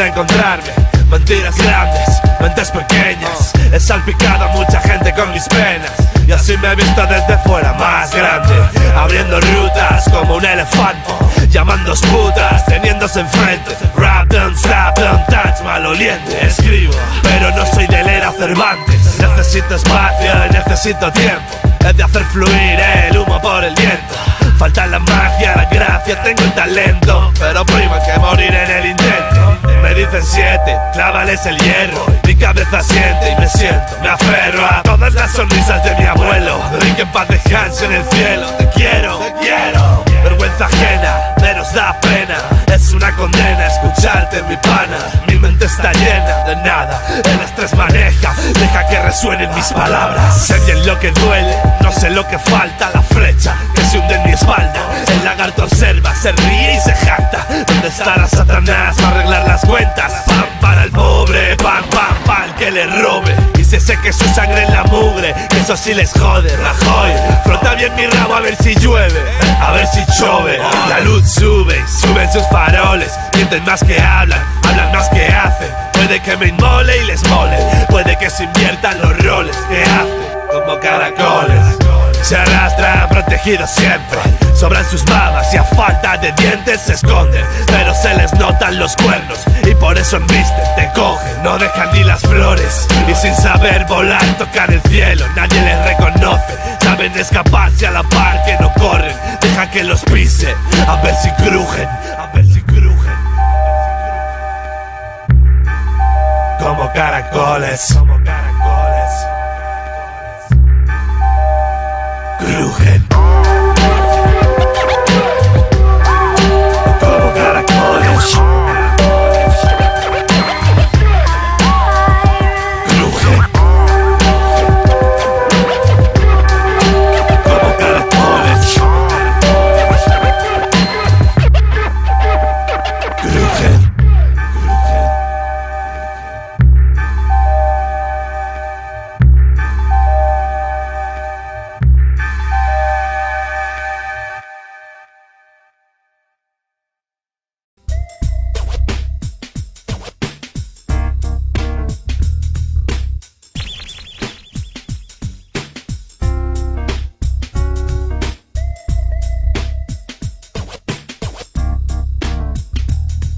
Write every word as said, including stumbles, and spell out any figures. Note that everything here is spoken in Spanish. vendrá a encontrarme. Mentiras grandes, mentes pequeñas. He salpicado a mucha gente con mis penas, y así me he visto desde fuera más grande, abriendo rutas como un elefante, llamando putas, teniéndose enfrente. Rap, don't stop, don't touch, maloliente. Escribo, pero no soy de leer a Cervantes. Necesito espacio y necesito tiempo. Es de hacer fluir el humo por el viento. Falta la magia, la gracia, tengo el talento, pero prima que morir en el intento. Me dicen siete, clávales el hierro. Mi cabeza siente y me siento, me aferro a todas las sonrisas de mi abuelo. Y que en paz descanse en el cielo. Te quiero, te quiero. Vergüenza ajena, menos da pena. Es una condena escucharte, mi pana. Mi mente está llena de nada, el estrés maneja, deja que resuenen mis palabras. Sé bien lo que duele, no sé lo que falta. La flecha que se hunde en mi espalda. El lagarto observa, se ríe y se jacta. ¿Dónde estará Satanás para arreglar las cuentas? Pan para el pobre, pan, pan, pan, que le robe. Y se seque su sangre en la mugre, que eso sí les jode. Rajoy, frota bien mi rabo a ver si llueve, a ver si chove. La luz sube, suben sus faroles. Mienten más que hablan, hablan más que hacen. Puede que me inmole y les mole, puede que se inviertan los roles que hacen como caracoles. Se arrastran protegidos siempre, sobran sus babas y a falta de dientes se esconden, pero se les notan los cuernos y por eso embisten, te cogen, no dejan ni las flores. Y sin saber volar tocan el cielo, nadie les reconoce, saben escaparse a la par que no corren. Deja que los pise, a ver si crujen, a ver si crujen, como caracoles. Crujen como caracoles.